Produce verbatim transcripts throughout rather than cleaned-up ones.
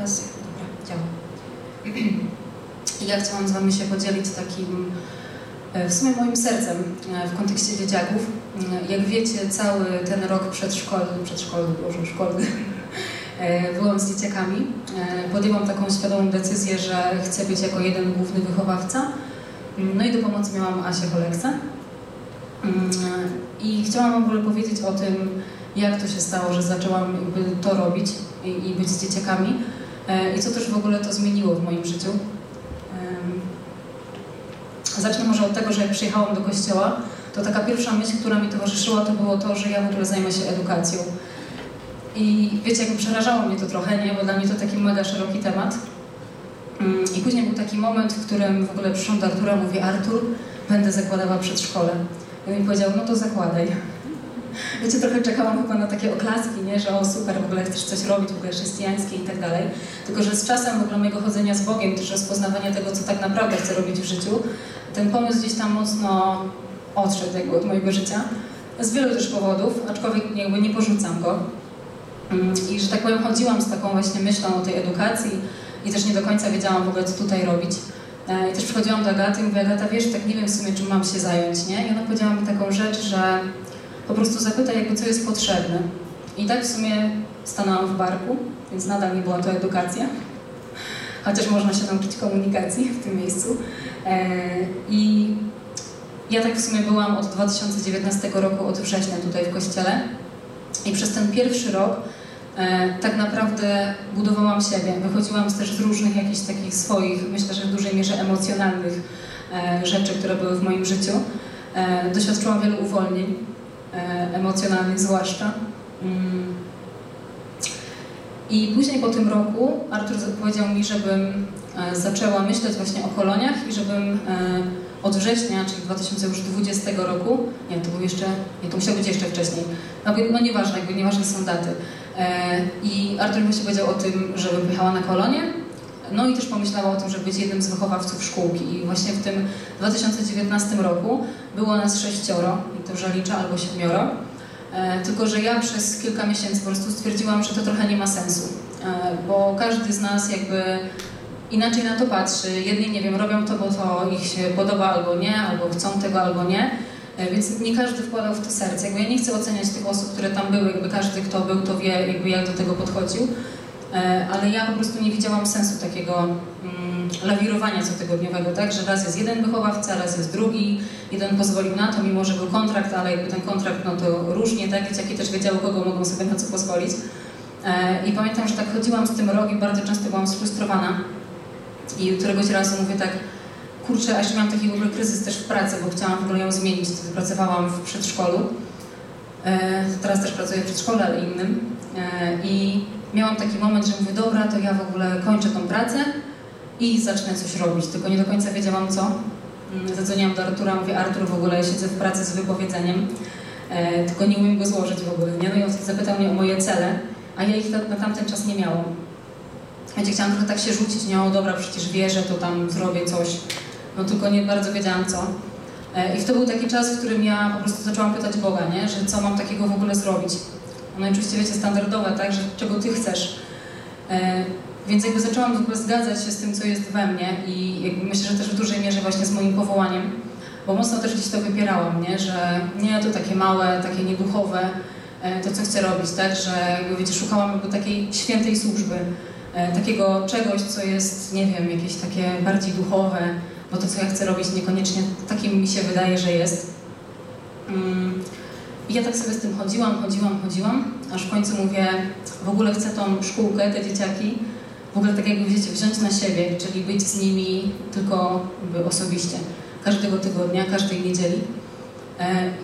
bez ich udziału. I ja chciałam z wami się podzielić takim, w sumie moim sercem w kontekście dzieciaków. Jak wiecie, cały ten rok przedszkolny, przedszkolny, boże, szkolny, byłam z dzieciakami. Podjęłam taką świadomą decyzję, że chcę być jako jeden główny wychowawca. No i do pomocy miałam Asię Holeksa. I chciałam w ogóle powiedzieć o tym, jak to się stało, że zaczęłam to robić i być z dzieciakami. I co też w ogóle to zmieniło w moim życiu. Zacznę może od tego, że jak przyjechałam do kościoła, to taka pierwsza myśl, która mi towarzyszyła, to było to, że ja w ogóle zajmę się edukacją. I wiecie, jakby przerażało mnie to trochę, nie? Bo dla mnie to taki mega szeroki temat. I później był taki moment, w którym w ogóle przyszłam do Artura, mówię: Artur, będę zakładała przedszkole. I on mi powiedział: no to zakładaj. Wiecie, trochę czekałam chyba na takie oklaski, nie? Że o super, w ogóle chcesz coś robić, w ogóle chrześcijańskie i tak dalej. Tylko że z czasem w ogóle mojego chodzenia z Bogiem, też rozpoznawania tego, co tak naprawdę chcę robić w życiu, ten pomysł gdzieś tam mocno odszedł jakby od mojego życia. Z wielu też powodów, aczkolwiek jakby nie porzucam go. I że tak powiem, chodziłam z taką właśnie myślą o tej edukacji i też nie do końca wiedziałam w ogóle, co tutaj robić. I też przychodziłam do Agaty i mówię: Agata, wiesz, tak nie wiem w sumie, czym mam się zająć, nie? I ona powiedziała mi taką rzecz, że po prostu zapytaj jakby, co jest potrzebne. I tak w sumie stanęłam w barku, więc nadal nie była to edukacja. Chociaż można się nauczyć komunikacji w tym miejscu. I ja tak w sumie byłam od dwa tysiące dziewiętnastego roku, od września tutaj w kościele. I przez ten pierwszy rok tak naprawdę budowałam siebie. Wychodziłam też z różnych jakichś takich swoich, myślę, że w dużej mierze emocjonalnych rzeczy, które były w moim życiu. Doświadczyłam wielu uwolnień emocjonalnych zwłaszcza. I później po tym roku Artur powiedział mi, żebym zaczęła myśleć właśnie o koloniach i żebym od września, czyli dwa tysiące dwudziestego roku, nie, to był jeszcze, nie, to musiało być jeszcze wcześniej, no, no nieważne, jakby nieważne są daty. I Artur mi się powiedział o tym, żebym pojechała na kolonię, no i też pomyślała o tym, żeby być jednym z wychowawców szkółki. I właśnie w tym dwa tysiące dziewiętnastego roku było nas sześcioro, to już liczę, albo siedmioro. Tylko że ja przez kilka miesięcy po prostu stwierdziłam, że to trochę nie ma sensu, bo każdy z nas jakby inaczej na to patrzy. Jedni, nie wiem, robią to, bo to ich się podoba albo nie, albo chcą tego, albo nie, więc nie każdy wkładał w to serce. Jakby ja nie chcę oceniać tych osób, które tam były, jakby każdy, kto był, to wie, jakby jak do tego podchodził, ale ja po prostu nie widziałam sensu takiego mm, lawirowania cotygodniowego, tak, że raz jest jeden wychowawca, raz jest drugi, jeden pozwolił na to, mimo że był kontrakt, ale jakby ten kontrakt, no to różnie, tak, dzieciaki też wiedziały, kogo mogą sobie na co pozwolić. I pamiętam, że tak chodziłam z tym rogiem, bardzo często byłam sfrustrowana. I któregoś razu mówię tak: kurczę, aż miałam taki w ogóle kryzys też w pracy, bo chciałam w ogóle ją zmienić. Wtedy pracowałam w przedszkolu. E, teraz też pracuję w przedszkole, ale innym. E, I miałam taki moment, że mówię: dobra, to ja w ogóle kończę tą pracę i zacznę coś robić. Tylko nie do końca wiedziałam co. Zadzwoniłam do Artura, mówię: Artur, w ogóle ja siedzę w pracy z wypowiedzeniem, e, tylko nie umiem go złożyć w ogóle. Nie? No i on zapytał mnie o moje cele, a ja ich na tamten czas nie miałam. Wiecie, chciałam trochę tak się rzucić, nie, o dobra, przecież wierzę, to tam zrobię coś, no tylko nie bardzo wiedziałam co. I to był taki czas, w którym ja po prostu zaczęłam pytać Boga, nie, że co mam takiego w ogóle zrobić. No i oczywiście, wiecie, standardowe, tak, że czego Ty chcesz. Więc jakby zaczęłam w ogóle zgadzać się z tym, co jest we mnie i jakby myślę, że też w dużej mierze właśnie z moim powołaniem, bo mocno też gdzieś to wypierałam, nie, że nie, to takie małe, takie nieduchowe, to co chcę robić, tak, że jakby, wiecie, szukałam jakby takiej świętej służby, takiego czegoś, co jest, nie wiem, jakieś takie bardziej duchowe, bo to, co ja chcę robić, niekoniecznie takim mi się wydaje, że jest. I ja tak sobie z tym chodziłam, chodziłam, chodziłam, aż w końcu mówię: w ogóle chcę tą szkółkę, te dzieciaki, w ogóle tak jakby, wiecie, wziąć na siebie, czyli być z nimi tylko osobiście, każdego tygodnia, każdej niedzieli.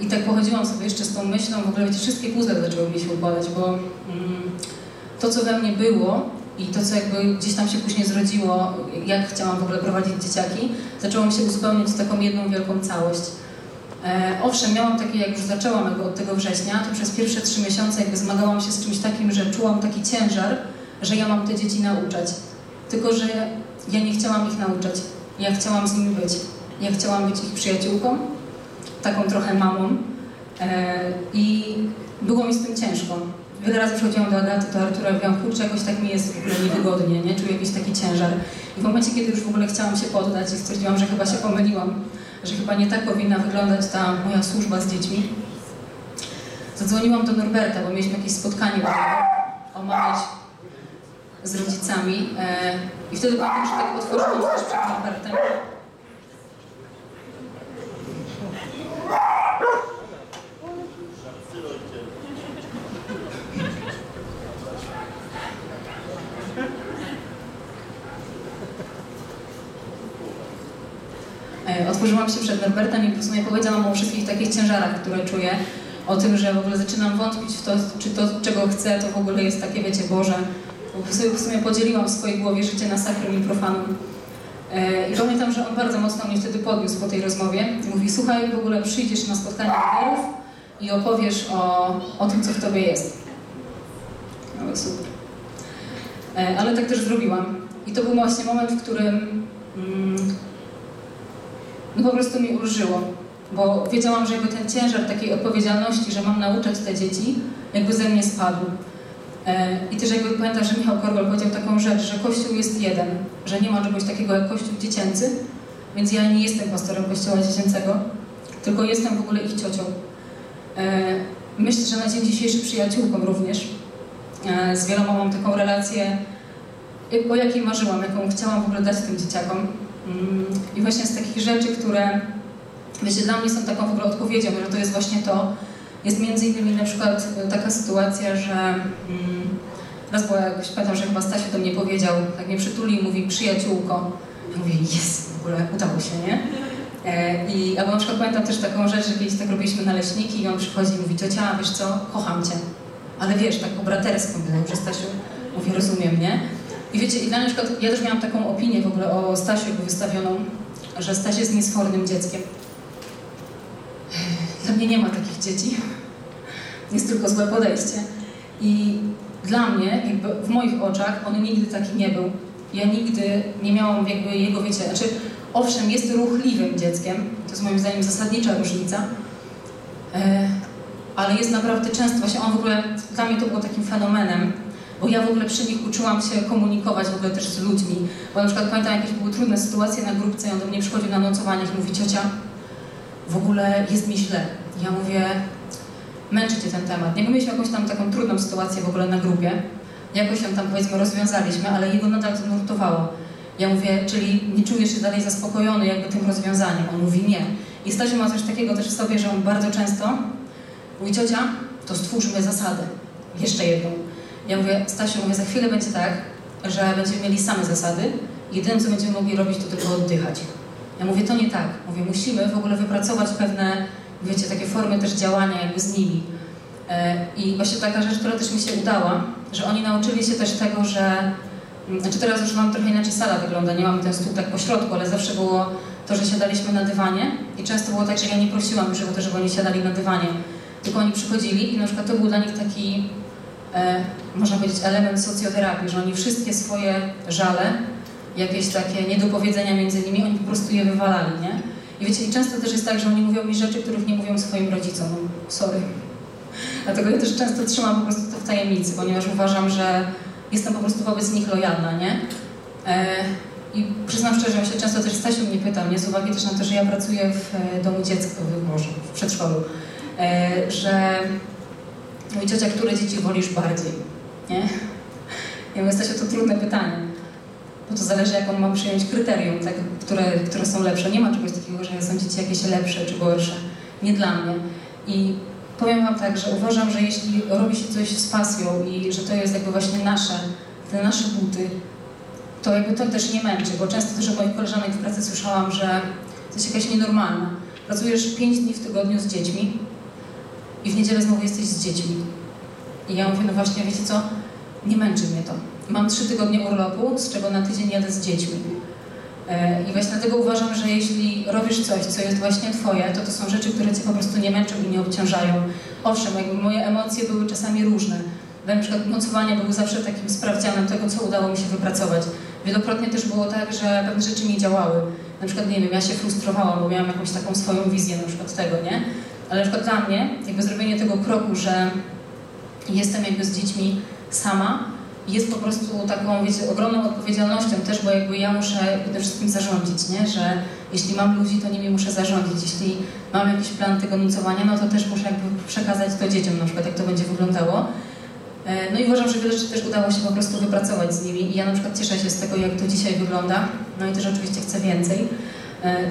I tak pochodziłam sobie jeszcze z tą myślą, w ogóle, wiecie, wszystkie puzzle zaczęły mi się układać, bo to, co we mnie było, i to, co jakby gdzieś tam się później zrodziło, jak chciałam w ogóle prowadzić dzieciaki, zaczęło mi się uzupełnić w taką jedną wielką całość. E, owszem, miałam takie, jak już zaczęłam jakby od tego września, to przez pierwsze trzy miesiące jakby zmagałam się z czymś takim, że czułam taki ciężar, że ja mam te dzieci nauczać. Tylko że ja nie chciałam ich nauczać. Ja chciałam z nimi być. Ja chciałam być ich przyjaciółką, taką trochę mamą. E, I było mi z tym ciężko. Wiele razy przychodziłam do Agaty, do Artura, mówiłam, kurczę, jakoś tak mi jest w ogóle niewygodnie, nie? Czuję jakiś taki ciężar. I w momencie, kiedy już w ogóle chciałam się poddać i stwierdziłam, że chyba się pomyliłam, że chyba nie tak powinna wyglądać ta moja służba z dziećmi, zadzwoniłam do Norberta, bo mieliśmy jakieś spotkanie omawiać z rodzicami e, i wtedy pamiętam, że tak otworzyłam coś przed Norbertem. Otworzyłam się przed Norbertem i po prostu nie powiedziałam o wszystkich takich ciężarach, które czuję, o tym, że w ogóle zaczynam wątpić w to, czy to, czego chcę, to w ogóle jest takie, wiecie, Boże. Bo w sumie podzieliłam w swojej głowie życie na sakrum i profanum. I pamiętam, że on bardzo mocno mnie wtedy podniósł po tej rozmowie. Mówi, słuchaj, w ogóle przyjdziesz na spotkanie liderów i opowiesz o, o tym, co w tobie jest. No super. Ale tak też zrobiłam. I to był właśnie moment, w którym mm, no po prostu mi ulżyło, bo wiedziałam, że jakby ten ciężar takiej odpowiedzialności, że mam nauczać te dzieci, jakby ze mnie spadł. E, I też jakby pamiętam, że Michał Korbel powiedział taką rzecz, że Kościół jest jeden, że nie ma czegoś takiego jak Kościół dziecięcy, więc ja nie jestem pastorem Kościoła dziecięcego, tylko jestem w ogóle ich ciocią. E, myślę, że na dzień dzisiejszy przyjaciółką również. E, z wieloma mam taką relację, o jakiej marzyłam, jaką chciałam w ogóle dać tym dzieciakom. I właśnie z takich rzeczy, które, wiecie, dla mnie są taką w ogóle odpowiedzią, że to jest właśnie to, jest między innymi na przykład taka sytuacja, że mm, raz była jakoś, pamiętam, że chyba Stasiu do mnie powiedział, tak mnie przytuli i mówi, przyjaciółko. Ja mówię, jest, w ogóle udało się, nie? E, i, albo na przykład pamiętam też taką rzecz, że kiedyś tak robiliśmy naleśniki i on przychodzi i mówi, ciocia, wiesz co, kocham cię. Ale wiesz, tak po bratersku, że Stasiu, mówię, rozumiem, nie? I wiecie, i na przykład ja też miałam taką opinię w ogóle o Stasiu jakby wystawioną, że Staś jest niesfornym dzieckiem. Dla mnie nie ma takich dzieci. Jest tylko złe podejście. I dla mnie, jakby w moich oczach, on nigdy taki nie był. Ja nigdy nie miałam jakby jego, wiecie, znaczy owszem, jest ruchliwym dzieckiem, to jest moim zdaniem zasadnicza różnica, ale jest naprawdę często, właśnie on w ogóle, dla mnie to było takim fenomenem, bo ja w ogóle przy nich uczyłam się komunikować w ogóle też z ludźmi, bo na przykład pamiętam jakieś były trudne sytuacje na grupce i on do mnie przychodził na nocowanie i mówi, ciocia, w ogóle jest mi źle. Ja mówię, męczycie ten temat. Nie, bo mieliśmy jakąś tam taką trudną sytuację w ogóle na grupie, jakoś ją tam powiedzmy rozwiązaliśmy, ale jego nadal to nurtowało. Ja mówię, czyli nie czujesz się dalej zaspokojony jakby tym rozwiązaniem. On mówi nie. I Stasiu ma coś takiego też w sobie, że on bardzo często mówi, ciocia, to stwórzmy zasadę. Jeszcze jedną. Ja mówię, Stasiu, mówię, za chwilę będzie tak, że będziemy mieli same zasady. Jedyne, co będziemy mogli robić, to tylko oddychać. Ja mówię, to nie tak. Mówię, musimy w ogóle wypracować pewne, wiecie, takie formy też działania jakby z nimi. I właśnie taka rzecz, która też mi się udała, że oni nauczyli się też tego, że... Znaczy teraz już mam trochę inaczej sala wygląda, nie mamy ten stół tak po środku, ale zawsze było to, że siadaliśmy na dywanie. I często było tak, że ja nie prosiłam już o to, żeby oni siadali na dywanie. Tylko oni przychodzili i na przykład to był dla nich taki... E, można powiedzieć, element socjoterapii, że oni wszystkie swoje żale, jakieś takie niedopowiedzenia między nimi, oni po prostu je wywalali, nie? I wiecie, i często też jest tak, że oni mówią mi rzeczy, których nie mówią swoim rodzicom. Sorry. Dlatego ja też często trzymam po prostu to w tajemnicy, ponieważ uważam, że jestem po prostu wobec nich lojalna, nie? E, I przyznam szczerze, że się często też Stasiu mnie pytał, nie? Z uwagi też na to, że ja pracuję w domu dziecka, może w przedszkolu, e, że... Mówi, ciocia, które dzieci wolisz bardziej? Nie? Ja mówię, Stasiu, to trudne pytanie. Bo to zależy, jaką mam przyjąć kryterium, tak, które, które są lepsze. Nie ma czegoś takiego, że są dzieci jakieś lepsze czy gorsze. Nie dla mnie. I powiem wam tak, że uważam, że jeśli robi się coś z pasją i że to jest jakby właśnie nasze, te nasze buty, to jakby to też nie męczy, bo często też od moich koleżanek w pracy słyszałam, że to jest jakaś nienormalna. Pracujesz pięć dni w tygodniu z dziećmi, i w niedzielę znowu jesteś z dziećmi. I ja mówię, no właśnie, wiecie co, nie męczy mnie to. Mam trzy tygodnie urlopu, z czego na tydzień jadę z dziećmi. I właśnie dlatego uważam, że jeśli robisz coś, co jest właśnie twoje, to to są rzeczy, które cię po prostu nie męczą i nie obciążają. Owszem, jakby moje emocje były czasami różne. Na przykład nocowania były zawsze takim sprawdzianem tego, co udało mi się wypracować. Wielokrotnie też było tak, że pewne rzeczy nie działały. Na przykład, nie wiem, ja się frustrowałam, bo miałam jakąś taką swoją wizję na przykład tego, nie? Ale na przykład dla mnie, jakby zrobienie tego kroku, że jestem jakby z dziećmi sama, jest po prostu taką, wiecie, ogromną odpowiedzialnością też, bo jakby ja muszę tym wszystkim zarządzić, nie? Że jeśli mam ludzi, to nimi muszę zarządzić. Jeśli mam jakiś plan tego nucowania, no to też muszę jakby przekazać to dzieciom na przykład, jak to będzie wyglądało. No i uważam, że wiele rzeczy też udało się po prostu wypracować z nimi i ja na przykład cieszę się z tego, jak to dzisiaj wygląda. No i też oczywiście chcę więcej.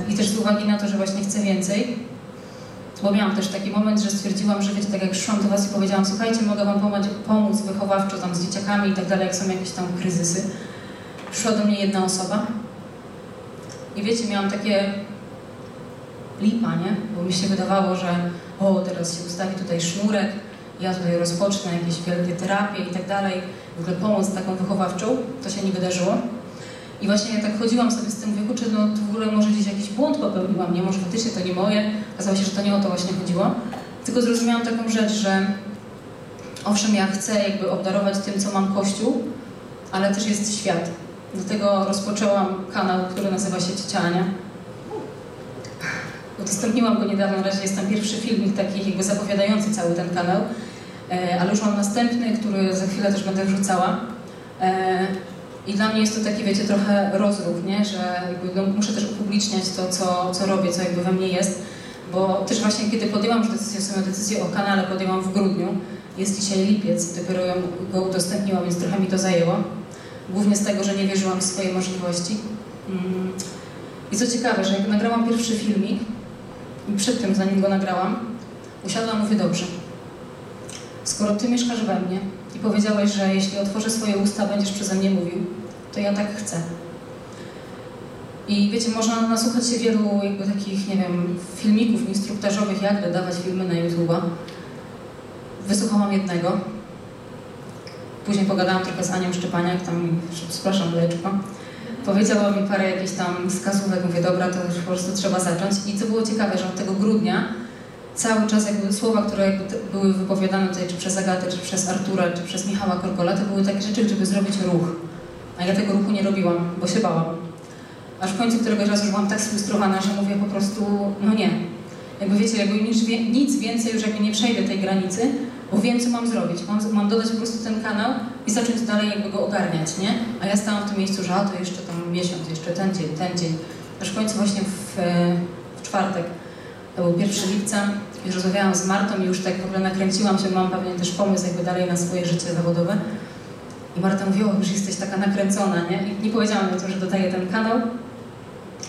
I też z uwagi na to, że właśnie chcę więcej, bo miałam też taki moment, że stwierdziłam, że wiecie, tak jak szłam do was i powiedziałam, słuchajcie, mogę wam pomóc, pomóc wychowawczo tam z dzieciakami i tak dalej, jak są jakieś tam kryzysy. Przyszła do mnie jedna osoba i wiecie, miałam takie lipa, nie? Bo mi się wydawało, że o, teraz się ustawi tutaj sznurek, ja tutaj rozpocznę jakieś wielkie terapie i tak dalej, w ogóle pomoc taką wychowawczą, to się nie wydarzyło. I właśnie ja tak chodziłam sobie z tym, mówię, kurczę, no to w ogóle może gdzieś jakiś błąd popełniłam, nie? Może faktycznie to nie moje. Okazało się, że to nie o to właśnie chodziło. Tylko zrozumiałam taką rzecz, że owszem, ja chcę jakby obdarować tym, co mam Kościół, ale też jest świat. Dlatego rozpoczęłam kanał, który nazywa się Ciecia Ania. Udostępniłam go niedawno, na razie jest tam pierwszy filmik taki jakby zapowiadający cały ten kanał, ale już mam następny, który za chwilę też będę wrzucała. I dla mnie jest to taki, wiecie, trochę rozruch, nie? Że jakby, no, muszę też upubliczniać to, co, co robię, co jakby we mnie jest, bo też właśnie kiedy podjęłam już decyzję, samą decyzję o kanale podjęłam w grudniu, jest dzisiaj lipiec, dopiero ją, go udostępniłam, więc trochę mi to zajęło. Głównie z tego, że nie wierzyłam w swoje możliwości. Mm. I co ciekawe, że jak nagrałam pierwszy filmik, i przed tym, zanim go nagrałam, usiadłam, mówię, dobrze, skoro ty mieszkasz we mnie, i powiedziałeś, że jeśli otworzę swoje usta, będziesz przeze mnie mówił, to ja tak chcę. I wiecie, można nasłuchać się wielu jakby takich, nie wiem, filmików instruktażowych, jak dodawać filmy na YouTube'a. Wysłuchałam jednego. Później pogadałam trochę z Anią Szczepaniak, tam, przepraszam, leczko. Powiedziała mi parę jakichś tam wskazówek, mówię, dobra, to już po prostu trzeba zacząć. I co było ciekawe, że od tego grudnia cały czas jakby słowa, które jakby były wypowiadane tutaj czy przez Agatę, czy przez Artura, czy przez Michała Korbela, to były takie rzeczy, żeby zrobić ruch. A ja tego ruchu nie robiłam, bo się bałam. Aż w końcu któregoś razu byłam tak sfrustrowana, że mówię po prostu, no nie. Jakby wiecie, jakby nic, nic więcej już jakby nie przejdę tej granicy, bo wiem, co mam zrobić. Mam, mam dodać po prostu ten kanał i zacząć dalej jakby go ogarniać, nie? A ja stałam w tym miejscu, że a to jeszcze tam miesiąc, jeszcze ten dzień, ten dzień. Aż w końcu właśnie w, w czwartek, to był pierwszego lipca, już rozmawiałam z Martą i już tak w ogóle nakręciłam się, mam pewnie też pomysł jakby dalej na swoje życie zawodowe. I Marta mówiła, już jesteś taka nakręcona, nie? I nie powiedziałam o tym, że dodaję ten kanał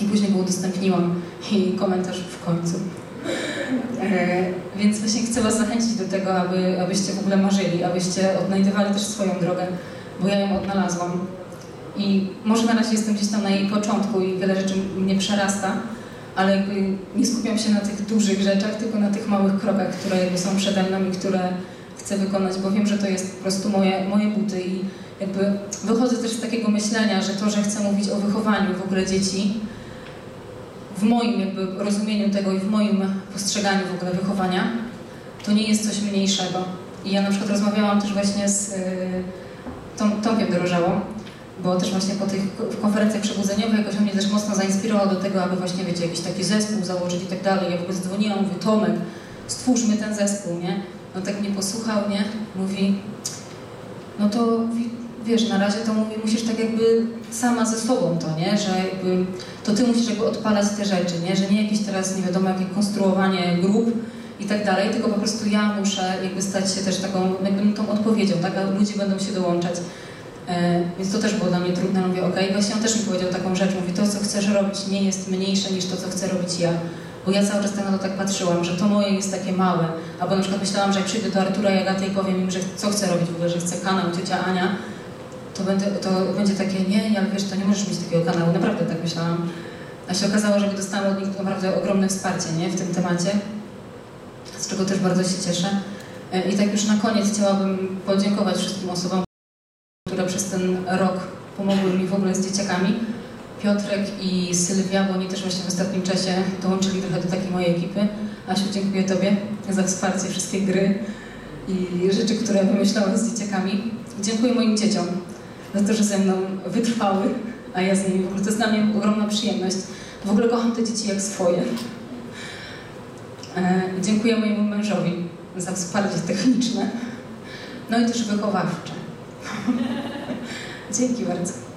i później go udostępniłam i komentarz w końcu. E, więc właśnie chcę was zachęcić do tego, aby, abyście w ogóle marzyli, abyście odnajdywali też swoją drogę, bo ja ją odnalazłam. I może na razie jestem gdzieś tam na jej początku i wiele rzeczy mnie przerasta, ale jakby nie skupiam się na tych dużych rzeczach, tylko na tych małych krokach, które jakby są przede mną i które chcę wykonać, bo wiem, że to jest po prostu moje, moje buty i jakby wychodzę też z takiego myślenia, że to, że chcę mówić o wychowaniu w ogóle dzieci, w moim jakby rozumieniu tego i w moim postrzeganiu w ogóle wychowania, to nie jest coś mniejszego. I ja na przykład rozmawiałam też właśnie z y, Tom, Tomkiem Drożałą, bo też właśnie po tych konferencjach przebudzeniowych jakoś on mnie też mocno zainspirował do tego, aby właśnie, wiecie, jakiś taki zespół założyć i tak dalej. Ja w ogóle dzwoniłam, mówię, Tomek, stwórzmy ten zespół, nie? No tak mnie posłuchał, nie? Mówi, no to wiesz, na razie to mówi, musisz tak jakby sama ze sobą to, nie? Że jakby to ty musisz jakby odpalać te rzeczy, nie? Że nie jakieś teraz, nie wiadomo, jakie konstruowanie grup i tak dalej, tylko po prostu ja muszę jakby stać się też taką, jakby tą odpowiedzią, tak? A ludzie będą się dołączać. Więc to też było dla mnie trudne, mówię, okej, okay. Właśnie on też mi powiedział taką rzecz, mówi, to co chcesz robić nie jest mniejsze niż to, co chcę robić ja, bo ja cały czas na to tak patrzyłam, że to moje jest takie małe, albo na przykład myślałam, że jak przyjdę do Artura i Agaty i powiem im, że co chcę robić w ogóle, że chcę kanał Ciocia Ania, to, będę, to będzie takie, nie, ja wiesz, to nie możesz mieć takiego kanału, naprawdę tak myślałam, a się okazało, że dostałam od nich naprawdę ogromne wsparcie, nie, w tym temacie, z czego też bardzo się cieszę i tak już na koniec chciałabym podziękować wszystkim osobom, które przez ten rok pomogły mi w ogóle z dzieciakami. Piotrek i Sylwia, bo oni też właśnie w ostatnim czasie dołączyli trochę do takiej mojej ekipy. Asiu, dziękuję tobie za wsparcie, wszystkie gry i rzeczy, które wymyślałam z dzieciakami. I dziękuję moim dzieciom za to, że ze mną wytrwały, a ja z nimi. W ogóle to jest dla mnie ogromna przyjemność. W ogóle kocham te dzieci jak swoje. I dziękuję mojemu mężowi za wsparcie techniczne. no i też wychowawcze. Dzięki bardzo.